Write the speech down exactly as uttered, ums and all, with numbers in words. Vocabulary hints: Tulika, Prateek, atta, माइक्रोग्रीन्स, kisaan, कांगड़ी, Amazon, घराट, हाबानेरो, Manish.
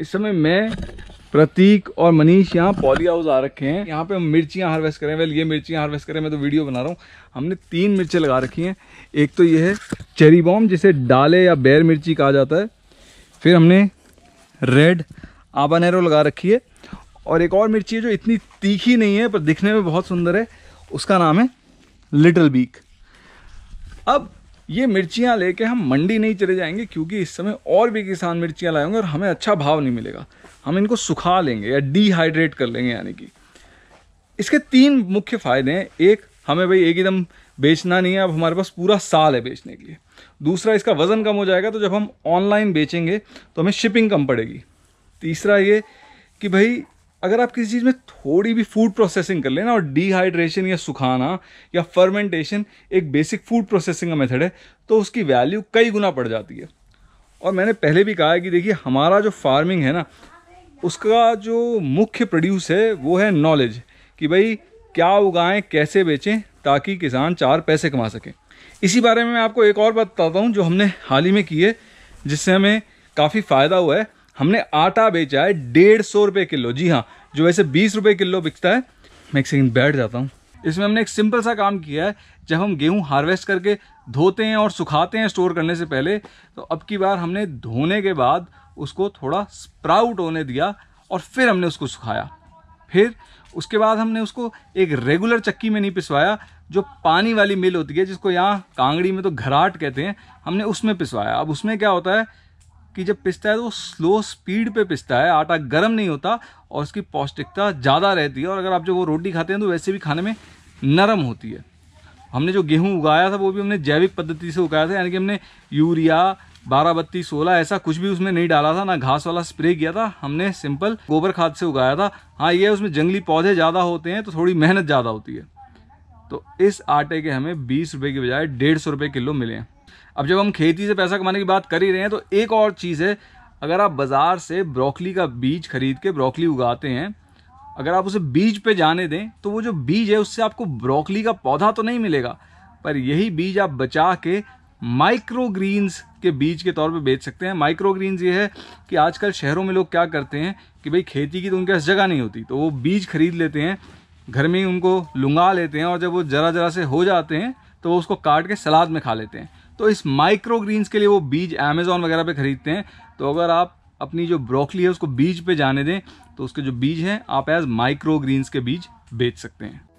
इस समय मैं, प्रतीक और मनीष यहाँ पॉली हाउस आ रखे हैं। यहाँ पे हम मिर्चियाँ हार्वेस्ट करें। वेल ये मिर्चियाँ हार्वेस्ट करें, मैं तो वीडियो बना रहा हूँ। हमने तीन मिर्चें लगा रखी हैं। एक तो ये है चेरी बॉम, जिसे डाले या बेर मिर्ची कहा जाता है। फिर हमने रेड हाबानेरो लगा रखी है, और एक और मिर्ची है जो इतनी तीखी नहीं है पर दिखने में बहुत सुंदर है, उसका नाम है लिटिल बीक। अब ये मिर्चियाँ लेके हम मंडी नहीं चले जाएंगे, क्योंकि इस समय और भी किसान मिर्चियाँ लाएंगे और हमें अच्छा भाव नहीं मिलेगा। हम इनको सुखा लेंगे या डिहाइड्रेट कर लेंगे। यानी कि इसके तीन मुख्य फ़ायदे हैं। एक, हमें भाई एक एकदम बेचना नहीं है, अब हमारे पास पूरा साल है बेचने के लिए। दूसरा, इसका वज़न कम हो जाएगा, तो जब हम ऑनलाइन बेचेंगे तो हमें शिपिंग कम पड़ेगी। तीसरा ये कि भाई अगर आप किसी चीज़ में थोड़ी भी फूड प्रोसेसिंग कर लेना, और डिहाइड्रेशन या सुखाना या फर्मेंटेशन एक बेसिक फूड प्रोसेसिंग का मेथड है, तो उसकी वैल्यू कई गुना पड़ जाती है। और मैंने पहले भी कहा है कि देखिए हमारा जो फार्मिंग है ना, उसका जो मुख्य प्रोड्यूस है वो है नॉलेज, कि भाई क्या उगाएं, कैसे बेचें, ताकि किसान चार पैसे कमा सकें। इसी बारे में मैं आपको एक और बात बताता हूँ जो हमने हाल ही में की है, जिससे हमें काफ़ी फ़ायदा हुआ है। हमने आटा बेचा है डेढ़ सौ रुपये किलो। जी हाँ, जो वैसे बीस रुपये किलो बिकता है। मैं एक सेकंड बैठ जाता हूँ। इसमें हमने एक सिंपल सा काम किया है। जब हम गेहूँ हार्वेस्ट करके धोते हैं और सुखाते हैं स्टोर करने से पहले, तो अब की बार हमने धोने के बाद उसको थोड़ा स्प्राउट होने दिया और फिर हमने उसको सुखाया। फिर उसके बाद हमने उसको एक रेगुलर चक्की में नहीं पिसवाया, जो पानी वाली मिल होती है, जिसको यहाँ कांगड़ी में तो घराट कहते हैं, हमने उसमें पिसवाया। अब उसमें क्या होता है कि जब पिसता है तो वो स्लो स्पीड पे पिसता है, आटा गर्म नहीं होता और उसकी पौष्टिकता ज़्यादा रहती है। और अगर आप जो वो रोटी खाते हैं तो वैसे भी खाने में नरम होती है। हमने जो गेहूँ उगाया था वो भी हमने जैविक पद्धति से उगाया था, यानी कि हमने यूरिया बारह बत्तीस सोलह ऐसा कुछ भी उसमें नहीं डाला था, ना घास वाला स्प्रे किया था। हमने सिंपल गोबर खाद से उगाया था। हाँ, ये उसमें जंगली पौधे ज़्यादा होते हैं तो थोड़ी मेहनत ज़्यादा होती है। तो इस आटे के हमें बीस रुपये की बजाय डेढ़ सौ रुपये किलो मिले हैं। अब जब हम खेती से पैसा कमाने की बात कर ही रहे हैं, तो एक और चीज़ है। अगर आप बाज़ार से ब्रोकली का बीज खरीद के ब्रोकली उगाते हैं, अगर आप उसे बीज पे जाने दें, तो वो जो बीज है उससे आपको ब्रोकली का पौधा तो नहीं मिलेगा, पर यही बीज आप बचा के माइक्रोग्रीन्स के बीज के तौर पे बेच सकते हैं। माइक्रोग्रीन्स ये है कि आजकल शहरों में लोग क्या करते हैं कि भाई खेती की तो उनके पास जगह नहीं होती, तो वो बीज खरीद लेते हैं, घर में ही उनको लुंगा लेते हैं, और जब वो ज़रा ज़रा से हो जाते हैं तो वो उसको काट के सलाद में खा लेते हैं। तो इस माइक्रोग्रीन्स के लिए वो बीज अमेज़ॉन वगैरह पे ख़रीदते हैं। तो अगर आप अपनी जो ब्रोकली है उसको बीज पे जाने दें, तो उसके जो बीज हैं आप एज माइक्रोग्रीन्स के बीज बेच सकते हैं।